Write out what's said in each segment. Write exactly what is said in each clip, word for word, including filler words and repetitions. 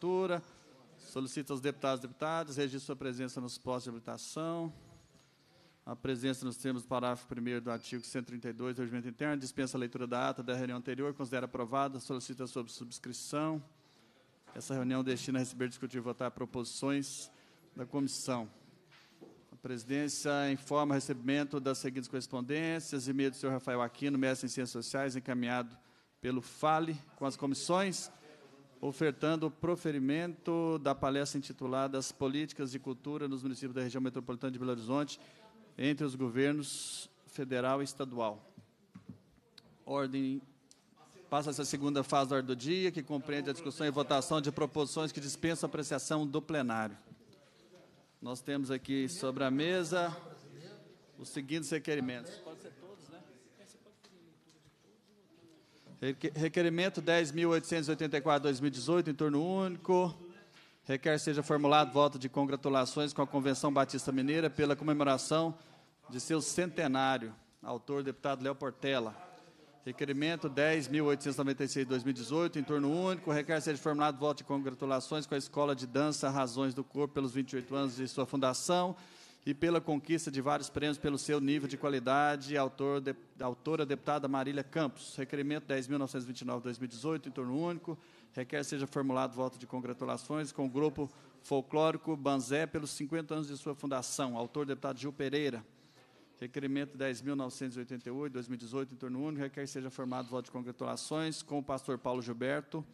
Cultura. Solicito aos deputados e deputadas, registro sua presença nos postos de habilitação. A presença nos termos do parágrafo primeiro do artigo cento e trinta e dois do Regimento Interno, dispensa a leitura da ata da reunião anterior, considera aprovada, solicita sua subscrição. Essa reunião destina a receber, discutir e votar proposições da comissão. A presidência informa o recebimento das seguintes correspondências: e-mail do senhor Rafael Aquino, mestre em Ciências Sociais, encaminhado pelo FALE com as comissões, ofertando o proferimento da palestra intitulada As Políticas de Cultura nos Municípios da Região Metropolitana de Belo Horizonte, entre os governos federal e estadual. Ordem passa essa segunda fase da ordem do dia, que compreende a discussão e votação de proposições que dispensam apreciação do plenário. Nós temos aqui sobre a mesa os seguintes requerimentos. Pode ser todos, né? Requerimento dez mil oitocentos e oitenta e quatro barra dois mil e dezoito, em turno único. Requer seja formulado voto de congratulações com a Convenção Batista Mineira pela comemoração de seu centenário. Autor, deputado Léo Portela. Requerimento dez mil oitocentos e noventa e seis barra dois mil e dezoito, em turno único. Requer seja formulado voto de congratulações com a Escola de Dança Razões do Corpo pelos vinte e oito anos de sua fundação e pela conquista de vários prêmios pelo seu nível de qualidade. Autor, de, autora, deputada Marília Campos. Requerimento dez mil novecentos e vinte e nove barra dois mil e dezoito, em turno único. Requer seja formulado voto de congratulações com o grupo folclórico Banzé pelos cinquenta anos de sua fundação. Autor, deputado Gil Pereira. Requerimento dez mil novecentos e oitenta e oito barra dois mil e dezoito, em turno único. Requer seja formulado voto de congratulações com o pastor Paulo Gilberto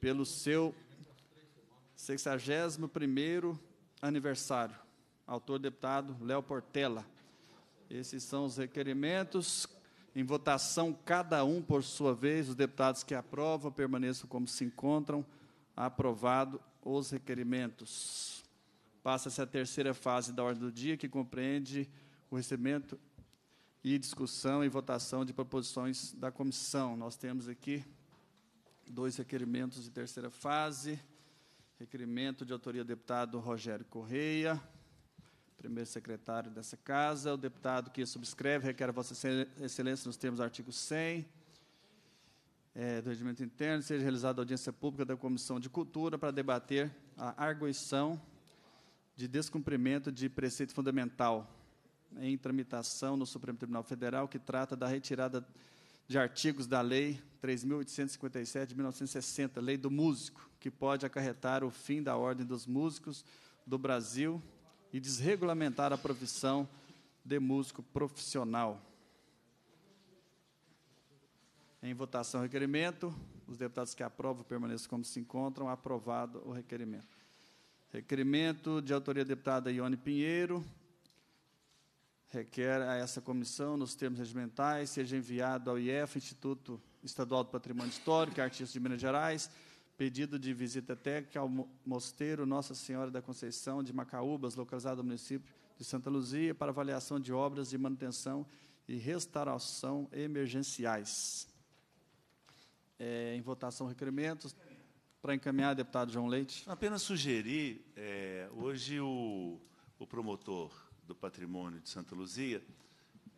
pelo seu sexagésimo primeiro aniversário. Autor, deputado Léo Portela. Esses são os requerimentos. Em votação, cada um por sua vez, os deputados que aprovam permaneçam como se encontram. Aprovado os requerimentos. Passa-se a terceira fase da ordem do dia, que compreende o recebimento e discussão e votação de proposições da comissão. Nós temos aqui dois requerimentos de terceira fase. Requerimento de autoria do deputado Rogério Correia, primeiro secretário dessa casa. O deputado que subscreve requer a vossa excelência, nos termos do artigo cem é, do Regimento Interno, seja realizada audiência pública da Comissão de Cultura para debater a arguição de descumprimento de preceito fundamental em tramitação no Supremo Tribunal Federal, que trata da retirada de artigos da Lei três mil oitocentos e cinquenta e sete, de mil novecentos e sessenta, Lei do Músico, que pode acarretar o fim da Ordem dos Músicos do Brasil e desregulamentar a profissão de músico profissional. Em votação, requerimento. Os deputados que aprovam permaneçam como se encontram. Aprovado o requerimento. Requerimento de autoria da deputada Ione Pinheiro. Requer a essa comissão, nos termos regimentais, seja enviado ao I E F, Instituto Estadual do Patrimônio Histórico e Artístico de Minas Gerais, pedido de visita técnica ao mosteiro Nossa Senhora da Conceição de Macaúbas, localizado no município de Santa Luzia, para avaliação de obras de manutenção e restauração emergenciais. É, em votação, requerimentos. Para encaminhar, deputado João Leite. Apenas sugerir, é, hoje o, o promotor do patrimônio de Santa Luzia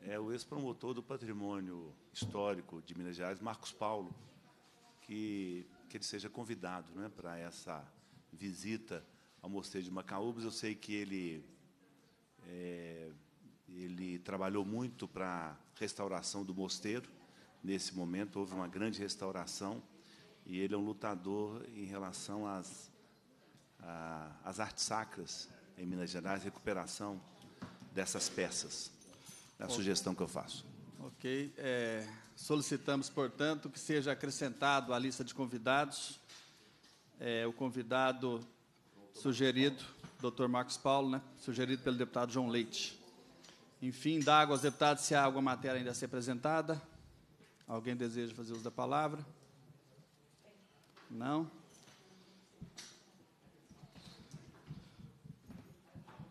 é o ex-promotor do patrimônio histórico de Minas Gerais, Marcos Paulo, que... que ele seja convidado, né, para essa visita ao mosteiro de Macaúbas. Eu sei que ele, é, ele trabalhou muito para a restauração do mosteiro. Nesse momento, houve uma grande restauração, e ele é um lutador em relação às, a, às artes sacras em Minas Gerais, recuperação dessas peças. É a okay. sugestão que eu faço. Ok. É... Solicitamos, portanto, que seja acrescentado à lista de convidados é, o convidado sugerido, doutor Marcos Paulo, né, sugerido pelo deputado João Leite. Enfim, indago aos deputados se há alguma matéria ainda a ser apresentada. Alguém deseja fazer uso da palavra? Não?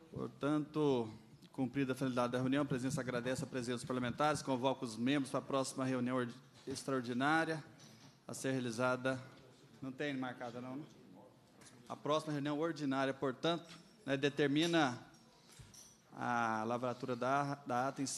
Portanto... Cumprida a finalidade da reunião, a presença agradece a presença dos parlamentares, convoca os membros para a próxima reunião extraordinária a ser realizada... Não tem marcada, não? Né? A próxima reunião ordinária, portanto, né, determina a lavratura da, da ata em